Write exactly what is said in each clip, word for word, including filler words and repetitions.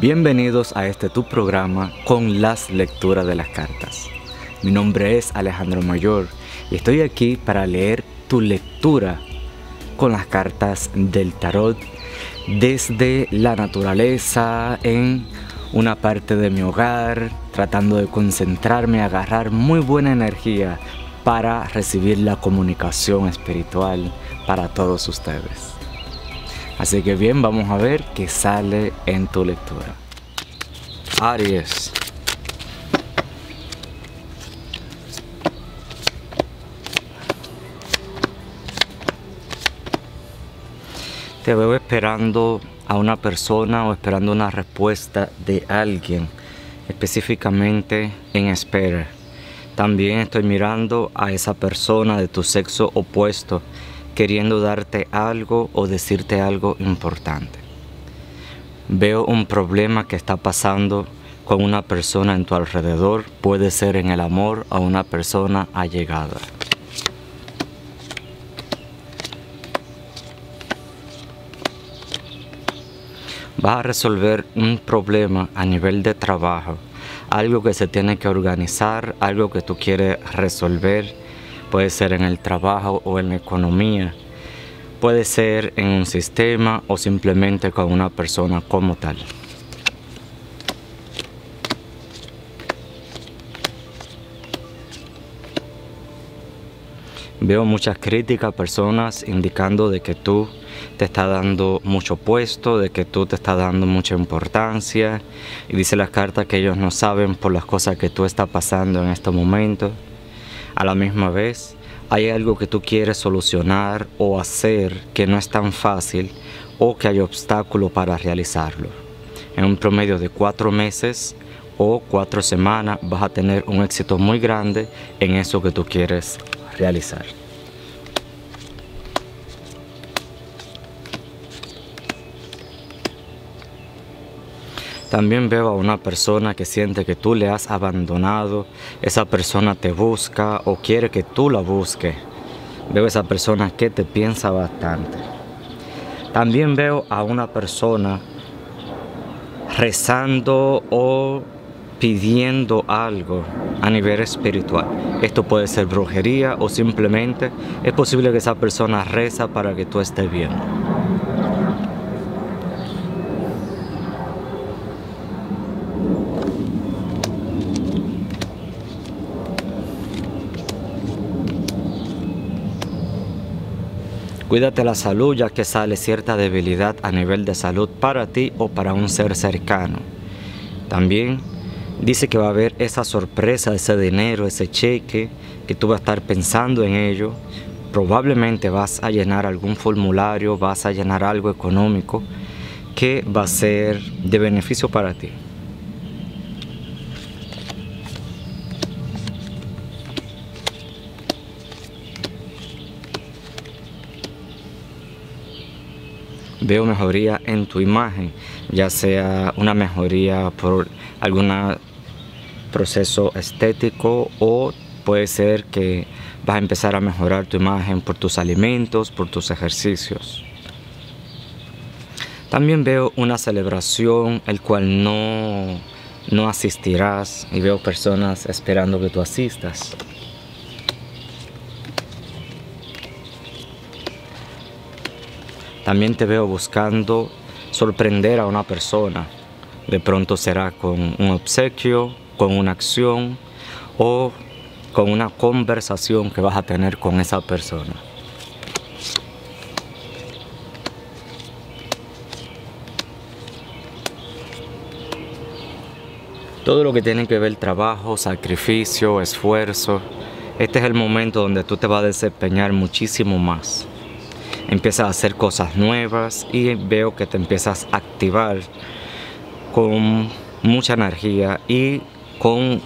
Bienvenidos a este tu programa con las lecturas de las cartas. Mi nombre es Alejandro Mayor y estoy aquí para leer tu lectura con las cartas del tarot desde la naturaleza, en una parte de mi hogar, tratando de concentrarme, agarrar muy buena energía para recibir la comunicación espiritual para todos ustedes. Así que bien, vamos a ver qué sale en tu lectura. Aries. Te veo esperando a una persona o esperando una respuesta de alguien, específicamente en espera. También estoy mirando a esa persona de tu sexo opuesto, queriendo darte algo o decirte algo importante. Veo un problema que está pasando con una persona en tu alrededor. Puede ser en el amor a una persona allegada. Vas a resolver un problema a nivel de trabajo, algo que se tiene que organizar, algo que tú quieres resolver. Puede ser en el trabajo o en la economía, puede ser en un sistema o simplemente con una persona como tal. Veo muchas críticas, personas indicando de que tú te estás dando mucho puesto, de que tú te estás dando mucha importancia, y dice las cartas que ellos no saben por las cosas que tú estás pasando en este momento. A la misma vez, hay algo que tú quieres solucionar o hacer que no es tan fácil o que hay obstáculos para realizarlo. En un promedio de cuatro meses o cuatro semanas vas a tener un éxito muy grande en eso que tú quieres realizar. También veo a una persona que siente que tú le has abandonado. Esa persona te busca o quiere que tú la busques. Veo a esa persona que te piensa bastante. También veo a una persona rezando o pidiendo algo a nivel espiritual. Esto puede ser brujería o simplemente es posible que esa persona reza para que tú estés bien. Cuídate la salud, ya que sale cierta debilidad a nivel de salud para ti o para un ser cercano. También dice que va a haber esa sorpresa, ese dinero, ese cheque, que tú vas a estar pensando en ello. Probablemente vas a llenar algún formulario, vas a llenar algo económico que va a ser de beneficio para ti. Veo mejoría en tu imagen, ya sea una mejoría por algún proceso estético o puede ser que vas a empezar a mejorar tu imagen por tus alimentos, por tus ejercicios. También veo una celebración el cual no, no asistirás y veo personas esperando que tú asistas. También te veo buscando sorprender a una persona. De pronto será con un obsequio, con una acción o con una conversación que vas a tener con esa persona. Todo lo que tiene que ver trabajo, sacrificio, esfuerzo, este es el momento donde tú te vas a desempeñar muchísimo más. Empiezas a hacer cosas nuevas y veo que te empiezas a activar con mucha energía y con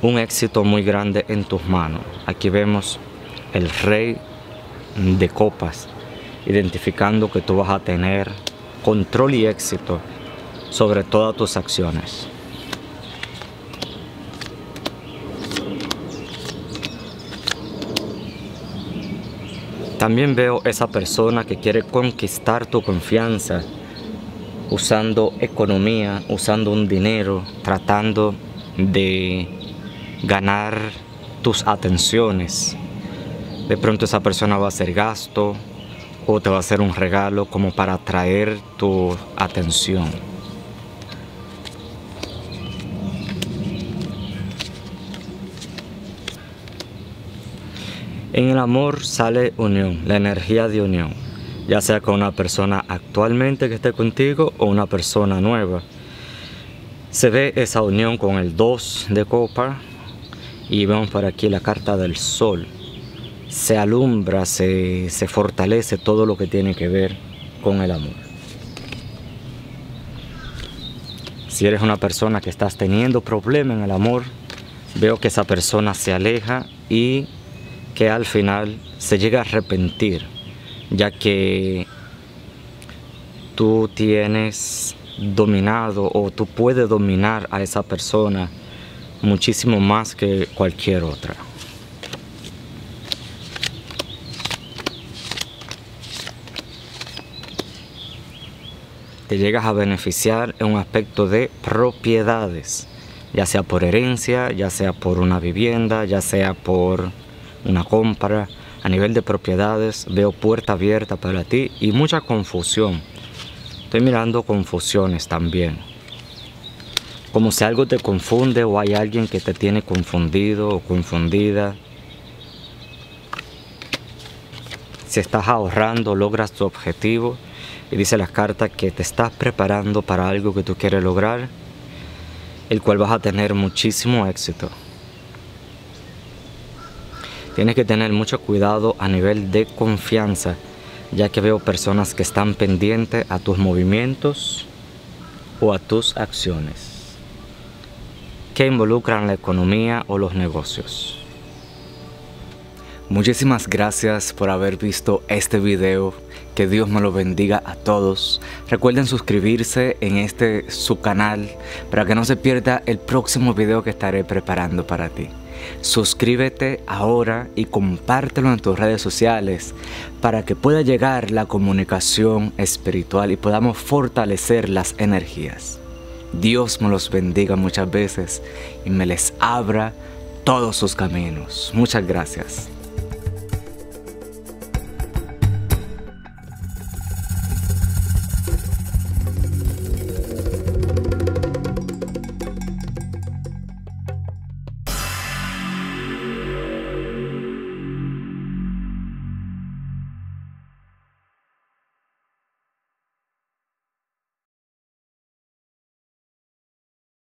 un éxito muy grande en tus manos. Aquí vemos el rey de copas, identificando que tú vas a tener control y éxito sobre todas tus acciones. También veo esa persona que quiere conquistar tu confianza, usando economía, usando un dinero, tratando de ganar tus atenciones. De pronto esa persona va a hacer gasto o te va a hacer un regalo como para atraer tu atención. En el amor sale unión, la energía de unión, ya sea con una persona actualmente que esté contigo o una persona nueva. Se ve esa unión con el dos de copa y vemos por aquí la carta del sol. Se alumbra, se, se fortalece todo lo que tiene que ver con el amor. Si eres una persona que estás teniendo problemas en el amor, veo que esa persona se aleja y que al final se llega a arrepentir, ya que tú tienes dominado o tú puedes dominar a esa persona muchísimo más que cualquier otra. Te llegas a beneficiar en un aspecto de propiedades, ya sea por herencia, ya sea por una vivienda, ya sea por una compra. A nivel de propiedades veo puerta abierta para ti y mucha confusión. Estoy mirando confusiones también. Como si algo te confunde o hay alguien que te tiene confundido o confundida. Si estás ahorrando, logras tu objetivo. Y dice las cartas que te estás preparando para algo que tú quieres lograr, el cual vas a tener muchísimo éxito. Tienes que tener mucho cuidado a nivel de confianza, ya que veo personas que están pendientes a tus movimientos o a tus acciones, que involucran la economía o los negocios. Muchísimas gracias por haber visto este video. Que Dios me lo bendiga a todos. Recuerden suscribirse en este su canal para que no se pierda el próximo video que estaré preparando para ti. Suscríbete ahora y compártelo en tus redes sociales para que pueda llegar la comunicación espiritual y podamos fortalecer las energías. Dios me los bendiga muchas veces y me les abra todos sus caminos. Muchas gracias.